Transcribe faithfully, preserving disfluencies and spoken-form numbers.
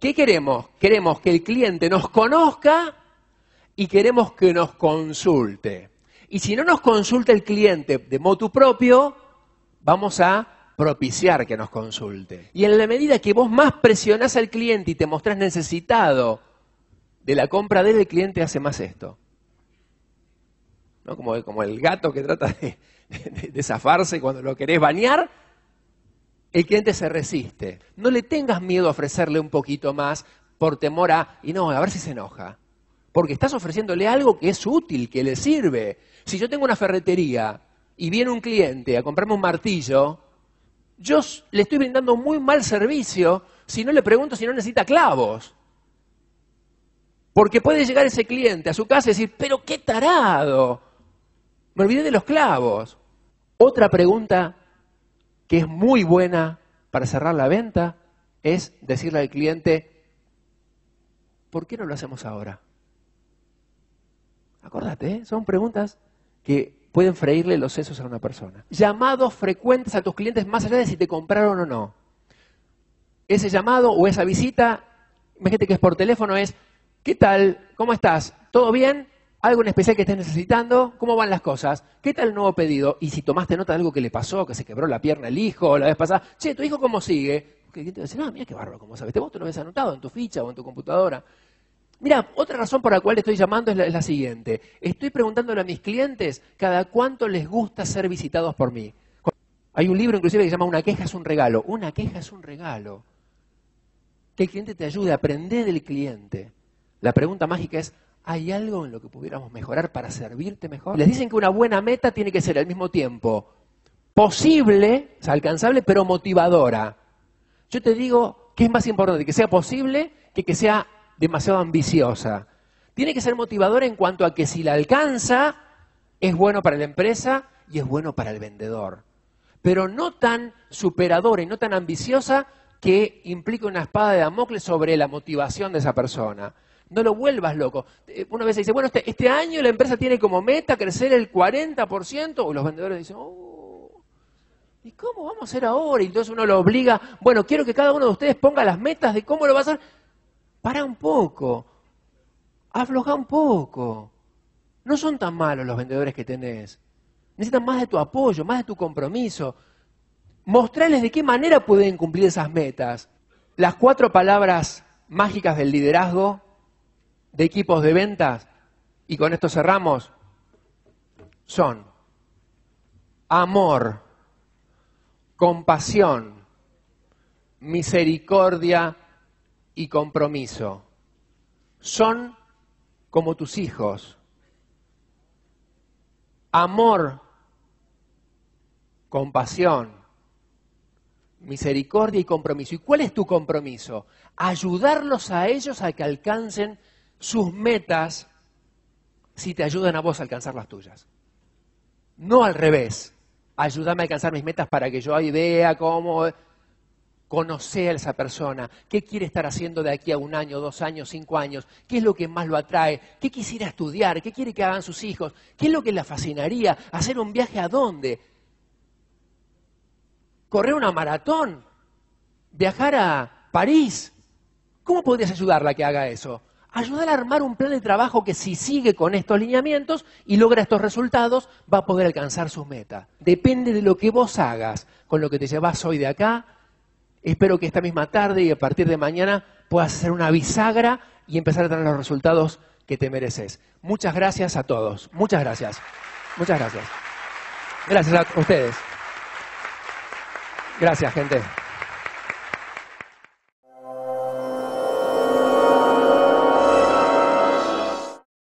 ¿Qué queremos? Queremos que el cliente nos conozca y queremos que nos consulte. Y si no nos consulta el cliente de motu propio, vamos a propiciar que nos consulte. Y en la medida que vos más presionás al cliente y te mostrás necesitado de la compra de él, el cliente hace más esto. ¿No? Como, como el gato que trata de, de, de zafarse cuando lo querés bañar, el cliente se resiste. No le tengas miedo a ofrecerle un poquito más por temor a, y no, a ver si se enoja. Porque estás ofreciéndole algo que es útil, que le sirve. Si yo tengo una ferretería y viene un cliente a comprarme un martillo, yo le estoy brindando muy mal servicio si no le pregunto si no necesita clavos. Porque puede llegar ese cliente a su casa y decir, pero qué tarado, me olvidé de los clavos. Otra pregunta que es muy buena para cerrar la venta es decirle al cliente, ¿por qué no lo hacemos ahora? Acordate, ¿eh? Son preguntas que pueden freírle los sesos a una persona. Llamados frecuentes a tus clientes más allá de si te compraron o no. Ese llamado o esa visita, imagínate que es por teléfono, es ¿qué tal? ¿Cómo estás? ¿Todo bien? ¿Algo en especial que estés necesitando? ¿Cómo van las cosas? ¿Qué tal el nuevo pedido? Y si tomaste nota de algo que le pasó, que se quebró la pierna el hijo la vez pasada, che, ¿tu hijo cómo sigue? Porque el cliente va a decir, no, mira qué bárbaro, ¿cómo sabes? Vos te lo habías anotado en tu ficha o en tu computadora. Mira, otra razón por la cual estoy llamando es la, es la siguiente. Estoy preguntándole a mis clientes cada cuánto les gusta ser visitados por mí. Hay un libro inclusive que se llama Una queja es un regalo. Una queja es un regalo. Que el cliente te ayude, aprende del cliente. La pregunta mágica es, ¿hay algo en lo que pudiéramos mejorar para servirte mejor? Les dicen que una buena meta tiene que ser al mismo tiempo posible, o sea, alcanzable, pero motivadora. Yo te digo que es más importante que sea posible que que sea demasiado ambiciosa. Tiene que ser motivadora en cuanto a que si la alcanza, es bueno para la empresa y es bueno para el vendedor. Pero no tan superadora y no tan ambiciosa que implique una espada de Damocles sobre la motivación de esa persona. No lo vuelvas loco. Una vez se dice, bueno, este, este año la empresa tiene como meta crecer el cuarenta por ciento, o los vendedores dicen, oh, ¿y cómo vamos a hacer ahora? Y entonces uno lo obliga, bueno, quiero que cada uno de ustedes ponga las metas de cómo lo va a hacer. Pará un poco, afloja un poco. No son tan malos los vendedores que tenés. Necesitan más de tu apoyo, más de tu compromiso. Mostrarles de qué manera pueden cumplir esas metas. Las cuatro palabras mágicas del liderazgo de equipos de ventas, y con esto cerramos, son amor, compasión, misericordia y compromiso. Son como tus hijos. Amor, compasión, misericordia y compromiso. ¿Y cuál es tu compromiso? Ayudarlos a ellos a que alcancen sus metas si te ayudan a vos a alcanzar las tuyas. No al revés. Ayúdame a alcanzar mis metas para que yo vea cómo. Conocer a esa persona. ¿Qué quiere estar haciendo de aquí a un año, dos años, cinco años? ¿Qué es lo que más lo atrae? ¿Qué quisiera estudiar? ¿Qué quiere que hagan sus hijos? ¿Qué es lo que la fascinaría? ¿Hacer un viaje a dónde? ¿Correr una maratón? ¿Viajar a París? ¿Cómo podrías ayudarla a que haga eso? Ayudar a armar un plan de trabajo que si sigue con estos lineamientos y logra estos resultados, va a poder alcanzar sus metas. Depende de lo que vos hagas con lo que te llevas hoy de acá. Espero que esta misma tarde y a partir de mañana puedas hacer una bisagra y empezar a tener los resultados que te mereces. Muchas gracias a todos. Muchas gracias. Muchas gracias. Gracias a ustedes. Gracias, gente.